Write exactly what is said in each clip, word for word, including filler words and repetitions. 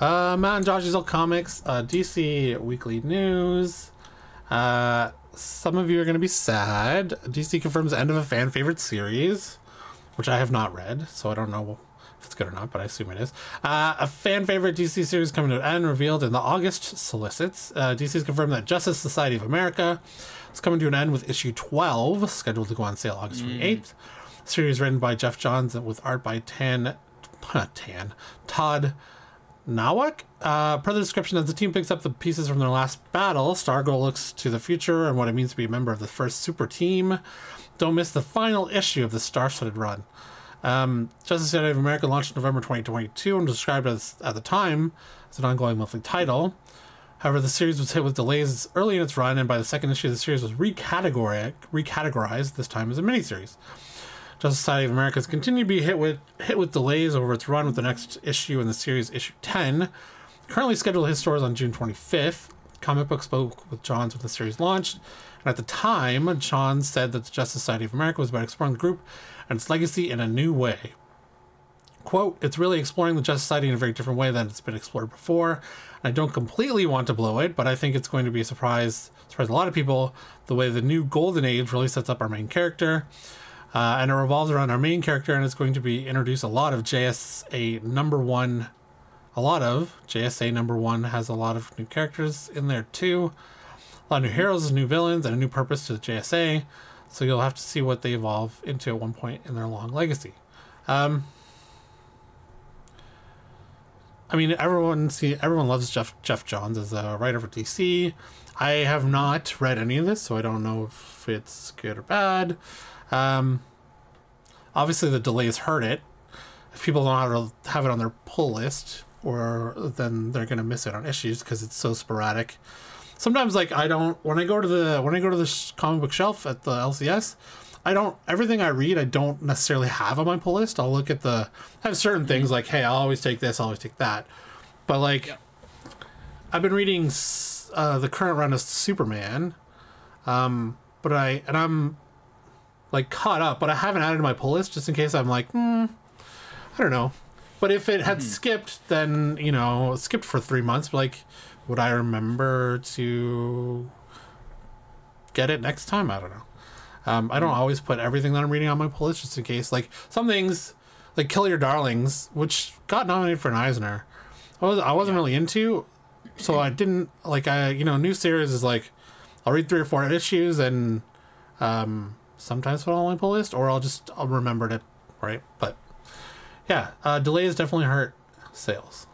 Uh, Matt and Josh's old comics, uh, D C Weekly News. Uh, some of you are going to be sad. D C confirms the end of a fan favorite series, which I have not read, so I don't know if it's good or not, but I assume it is. Uh, a fan favorite D C series coming to an end, revealed in the August solicits. Uh, D C's confirmed that Justice Society of America is coming to an end with issue twelve, scheduled to go on sale August twenty-eighth. Mm. Series written by Jeff Johns with art by Tan, not Tan, Todd Nawak. Uh, per the description, as the team picks up the pieces from their last battle, Stargirl looks to the future and what it means to be a member of the first super team. Don't miss the final issue of the star-studded run. Um, Justice Society of America launched November twenty twenty-two and was described as, at the time, as an ongoing monthly title. However, the series was hit with delays early in its run, and by the second issue, the series was recategorized, recategorized this time as a miniseries. Justice Society of America has continued to be hit with hit with delays over its run, with the next issue in the series, issue ten, currently scheduled to hit stores on June twenty-fifth. Comic Book spoke with Johns when the series launched, and at the time, Johns said that the Justice Society of America was about exploring the group and its legacy in a new way. Quote, "It's really exploring the Justice Society in a very different way than it's been explored before. I don't completely want to blow it, but I think it's going to be a surprise, surprise a lot of people, the way the new Golden Age really sets up our main character. Uh, and it revolves around our main character, and it's going to be introduce a lot of J S A number one. A lot of J S A number one has a lot of new characters in there too. A lot of new heroes, new villains, and a new purpose to the J S A. So you'll have to see what they evolve into at one point in their long legacy." Um, I mean, everyone see everyone loves Jeff Jeff Johns as a writer for D C. I have not read any of this, so I don't know if it's good or bad. Um, obviously the delays hurt it. If people don't have, to have it on their pull list, or then they're going to miss it on issues because it's so sporadic. Sometimes, like, I don't, when I go to the, when I go to the comic book shelf at the L C S, I don't, everything I read, I don't necessarily have on my pull list. I'll look at the, I have certain things like, hey, I'll always take this, I'll always take that. But like, yeah. I've been reading uh, the current run of Superman, um, but I, and I'm, like caught up, but I haven't added to my pull list just in case I'm like, hmm, I don't know. But if it had mm-hmm. skipped, then, you know, skipped for three months, like, would I remember to get it next time? I don't know. Um, I don't mm-hmm. always put everything that I'm reading on my pull list just in case. Like, some things, like Kill Your Darlings, which got nominated for an Eisner, I, was, I wasn't yeah. really into, so I didn't, like, I, you know, new series is like, I'll read three or four issues and, um... sometimes put on my pull list, or I'll just I'll remember it, right? But yeah, uh, delays definitely hurt sales.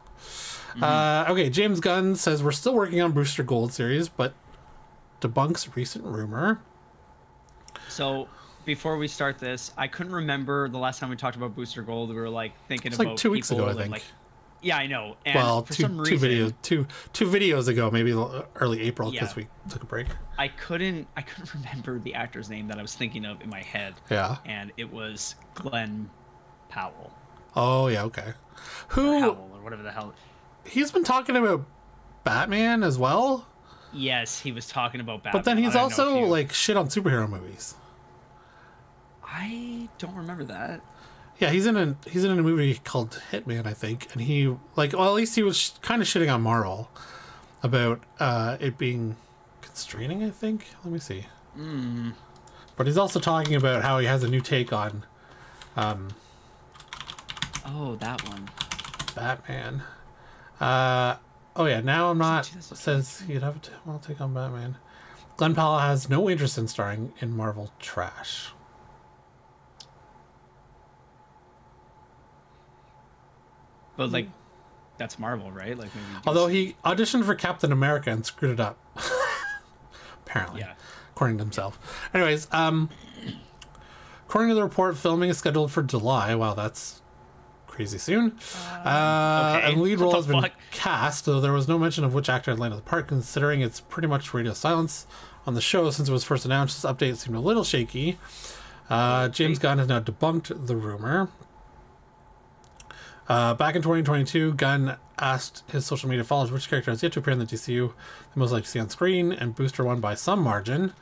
Mm-hmm. uh, okay, James Gunn says we're still working on Booster Gold series, but debunks recent rumor. So before we start this, I couldn't remember the last time we talked about Booster Gold. We were like thinking it's about like two weeks ago, I think. Like, yeah, I know. And well, for two, some reason, two videos, two two videos ago, maybe early April, because yeah, we took a break. I couldn't, I couldn't remember the actor's name that I was thinking of in my head. Yeah, and it was Glenn Powell. Oh yeah, okay. Who? Or Howell, or whatever the hell. He's been talking about Batman as well. Yes, he was talking about Batman. But then he's also you... like shit on superhero movies. I don't remember that. Yeah, he's in a he's in a movie called Hitman, I think, and he like well at least he was sh kind of shitting on Marvel about uh, it being constraining. I think. Let me see. Mm. But he's also talking about how he has a new take on. Um, oh, that one. Batman. Uh, oh yeah. Now I'm not says you'd have to well take on Batman. Glenn Powell has no interest in starring in Marvel trash. But like, that's Marvel, right? Like, maybe although he auditioned for Captain America and screwed it up, apparently, yeah. according to himself. Anyways, um, according to the report, filming is scheduled for July. Wow, that's crazy soon. Uh, uh, okay. And lead role has been fuck? cast, though there was no mention of which actor had landed the part. Considering it's pretty much radio silence on the show since it was first announced, this update seemed a little shaky. Uh, James Gunn has now debunked the rumor. Uh, back in twenty twenty-two, Gunn asked his social media followers which character has yet to appear in the D C U they most like to see on screen, and Booster won by some margin.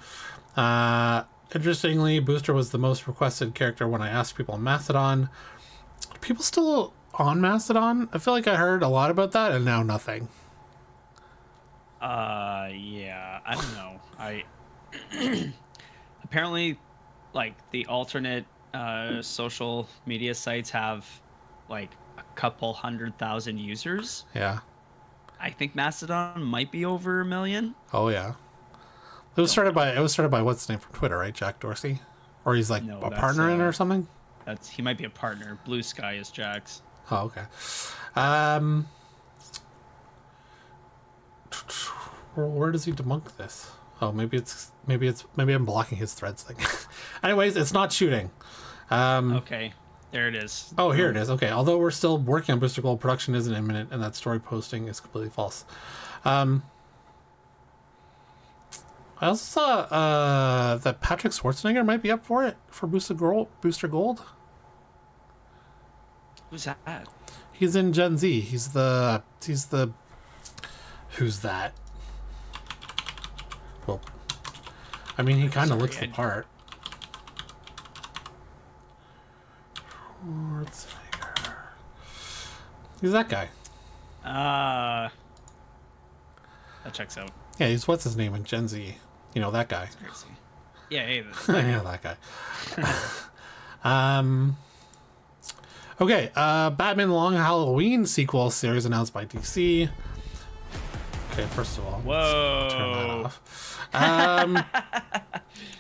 Uh, interestingly, Booster was the most requested character when I asked people on Mastodon. People still on Mastodon? I feel like I heard a lot about that and now nothing. Uh, yeah, I don't know. I apparently, like, the alternate uh, social media sites have like a couple hundred thousand users. Yeah. I think Mastodon might be over a million. Oh yeah, it was started by it was started by what's his name from Twitter, right? Jack Dorsey, or he's like no, a partner uh, in it or something. That's he might be a partner. Blue Sky is Jack's. Oh okay. Um, where does he debunk this? Oh, maybe it's maybe it's maybe I'm blocking his threads thing. Anyways, it's not shooting. Um, okay. There it is. Oh, here it is. Okay. Although we're still working on Booster Gold, production isn't imminent, and that story posting is completely false. Um, I also saw uh, that Patrick Schwarzenegger might be up for it for Booster Gold. Booster Gold. Who's that? He's in Gen Z. He's the he's the who's that? Well, I mean, he kind of looks the part. He's that guy. Uh, that checks out. Yeah, he's what's his name in Gen Z. You know, that guy. That's crazy. Yeah, hey, that's that guy. Yeah, that guy. um, okay, uh, Batman The Long Halloween sequel series announced by D C. Okay, first of all, whoa, turn that off. Um,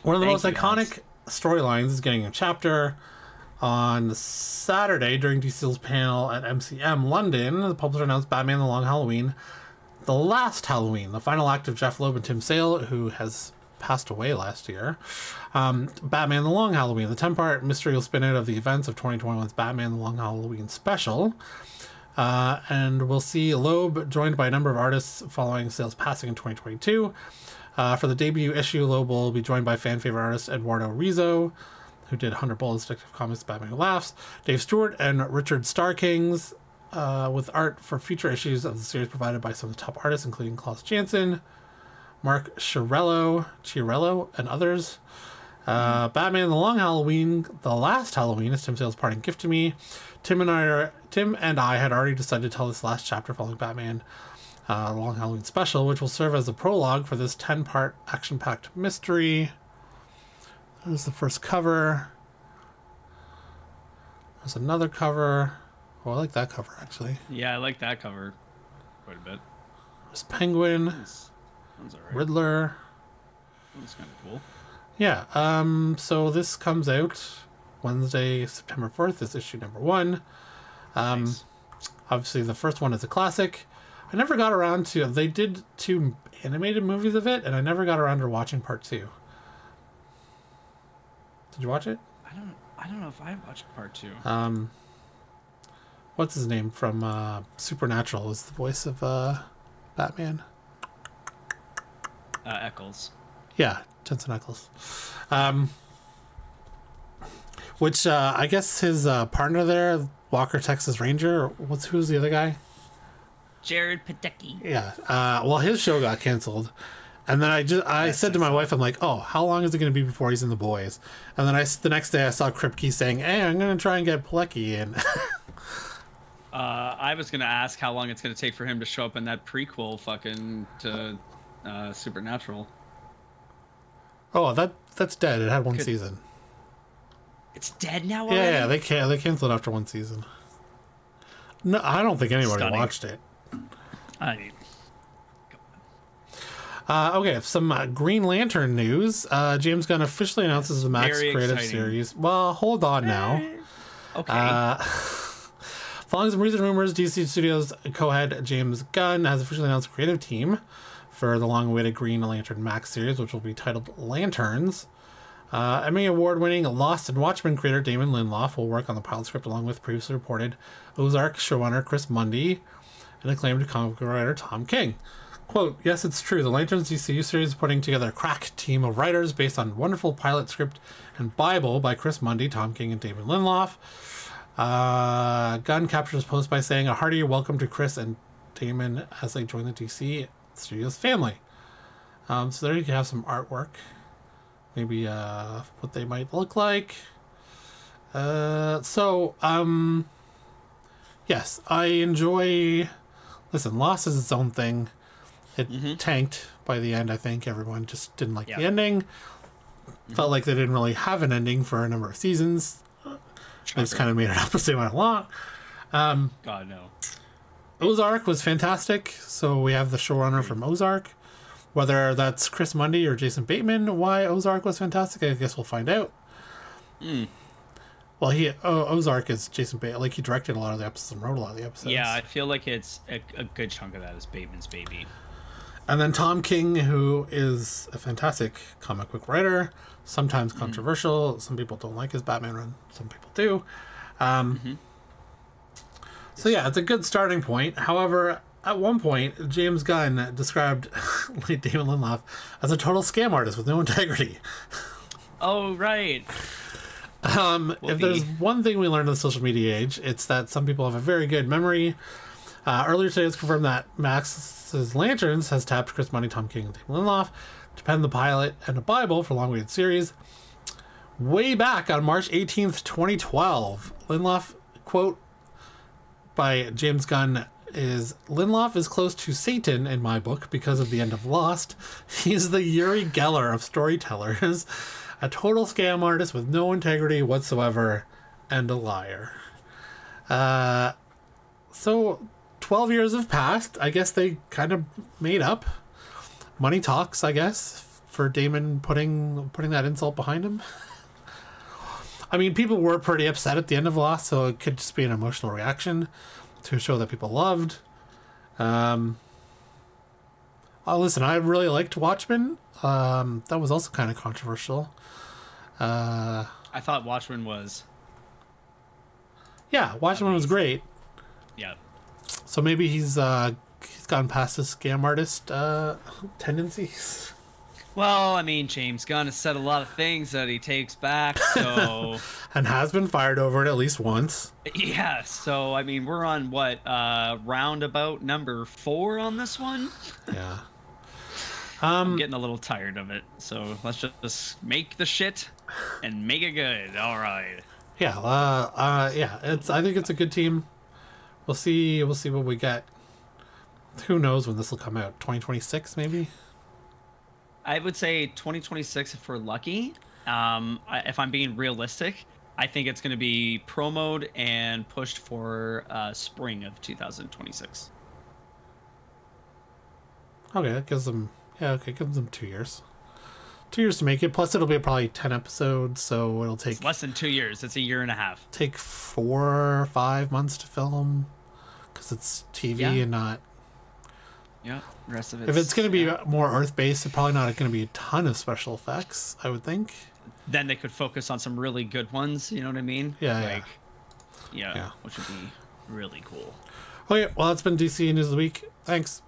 one of the Thank most iconic storylines is getting a chapter. On Saturday, during D C's panel at M C M London, the publisher announced Batman The Long Halloween, The Last Halloween, the final act of Jeff Loeb and Tim Sale, who has passed away last year. Um, Batman The Long Halloween, the ten-part mysterious spin-out of the events of twenty twenty-one's Batman The Long Halloween special. Uh, and we'll see Loeb joined by a number of artists following Sale's passing in twenty twenty-two. Uh, for the debut issue, Loeb will be joined by fan favorite artist Eduardo Rizzo, who did one hundred Bullets, Detective Comics, Batman Who Laughs, Dave Stewart, and Richard Starkings, uh, with art for future issues of the series provided by some of the top artists, including Klaus Janson, Mark Chiarello, Chiarello, and others. Uh, Batman The Long Halloween, The Last Halloween, is Tim Sale's parting gift to me. Tim and I, are, Tim and I had already decided to tell this last chapter following Batman uh, The Long Halloween special, which will serve as the prologue for this ten-part action-packed mystery. There's the first cover. There's another cover. Oh, I like that cover, actually. Yeah, I like that cover quite a bit. There's Penguin. Nice. Sounds all right. Riddler. That's kind of cool. Yeah, um, so this comes out Wednesday, September fourth. It's issue number one. Um, nice. Obviously, the first one is a classic. I never got around to... They did two animated movies of it, and I never got around to watching part two. Did you watch it? I don't. I don't know if I watched part two. Um, what's his name from uh, Supernatural is the voice of uh, Batman. Uh, Eccles. Yeah, Jensen Eccles. Um, which uh, I guess his uh, partner there, Walker Texas Ranger. What's who's the other guy? Jared Padalecki. Yeah. Uh, well, his show got canceled. And then I just I yes, said to my wife, I'm like, oh, how long is it going to be before he's in The Boys? And then I the next day I saw Kripke saying, hey, I'm going to try and get Padalecki in. uh, I was going to ask how long it's going to take for him to show up in that prequel fucking to uh, Supernatural. Oh, that that's dead. It had one Could, season. It's dead now. Already? Yeah, yeah, they can they canceled after one season. No, I don't think anybody Stunning. watched it. I mean. Uh, okay, some uh, Green Lantern news. Uh, James Gunn officially announces the Max Very Creative exciting. Series. Well, hold on now. Okay. Uh, following some recent rumors, D C Studios co-head James Gunn has officially announced a creative team for the long-awaited Green Lantern Max series, which will be titled Lanterns. Uh, Emmy Award-winning Lost and Watchmen creator Damon Lindelof will work on the pilot script along with previously reported Ozark showrunner Chris Mundy and acclaimed comic book writer Tom King. Quote, yes, it's true. The Lanterns D C U series is putting together a crack team of writers based on wonderful pilot script and Bible by Chris Mundy, Tom King, and David Lindelof. Uh, Gunn captured his post by saying, a hearty welcome to Chris and Damon as they join the D C Studios family. Um, so there you have some artwork. Maybe uh, what they might look like. Uh, so, um, yes, I enjoy... Listen, Lost is its own thing. It mm-hmm. tanked by the end, I think. Everyone just didn't like yeah. the ending. Mm-hmm. Felt like they didn't really have an ending for a number of seasons. They just kind of made it up as they went along. Um, God, no. Ozark was fantastic. So we have the showrunner from Ozark. Whether that's Chris Mundy or Jason Bateman, why Ozark was fantastic, I guess we'll find out. Mm. Well, he oh, Ozark is Jason Bateman. Like, he directed a lot of the episodes and wrote a lot of the episodes. Yeah, I feel like it's a, a good chunk of that is Bateman's baby. And then Tom King, who is a fantastic comic book writer, sometimes controversial. Mm-hmm. Some people don't like his Batman run. Some people do. Um, mm-hmm. So yeah, it's a good starting point. However, at one point, James Gunn described Damon Lindelof as a total scam artist with no integrity. Oh, right. Um, we'll if be. There's one thing we learned in the social media age, it's that some people have a very good memory. Uh, earlier today, it was confirmed that Max's Lanterns has tapped Chris Mundy, Tom King, and Damon Lindelof to pen the pilot and a Bible for a long-awaited series. Way back on March eighteenth, twenty twelve, Lindelof, quote by James Gunn, is, Lindelof is close to Satan in my book because of the end of Lost. He's the Uri Geller of storytellers, a total scam artist with no integrity whatsoever, and a liar. Uh, so... twelve years have passed. I guess they kind of made up. Money talks, I guess, for Damon putting putting that insult behind him. I mean, people were pretty upset at the end of Lost, so it could just be an emotional reaction to a show that people loved. Um, oh, listen, I really liked Watchmen. Um, that was also kind of controversial. Uh, I thought Watchmen was... Yeah, Watchmen was great. Yeah. So maybe he's uh, he's gone past his scam artist uh, tendencies. Well, I mean, James Gunn has said a lot of things that he takes back, so and has been fired over it at least once. Yeah. So I mean, we're on what uh, roundabout number four on this one. Yeah. Um, I'm getting a little tired of it, so let's just make the shit and make it good. All right. Yeah. Uh, uh, yeah. It's. I think it's a good team. We'll see. We'll see what we get. Who knows when this will come out? twenty twenty-six, maybe. I would say twenty twenty-six if we're lucky. Um, I, if I'm being realistic, I think it's going to be promoted and pushed for uh, spring of two thousand twenty-six. Okay, that gives them. Yeah, okay, gives them two years. Two years to make it. Plus, it'll be probably ten episodes, so it'll take it's less than two years. It's a year and a half. Take four, or five months to film. Because it's T V yeah. and not... Yeah, the rest of it. If it's going to be yeah. more Earth-based, it's probably not going to be a ton of special effects, I would think. Then they could focus on some really good ones, you know what I mean? Yeah, like, yeah. Yeah, yeah. Which would be really cool. Okay, well, that's been D C News of the Week. Thanks.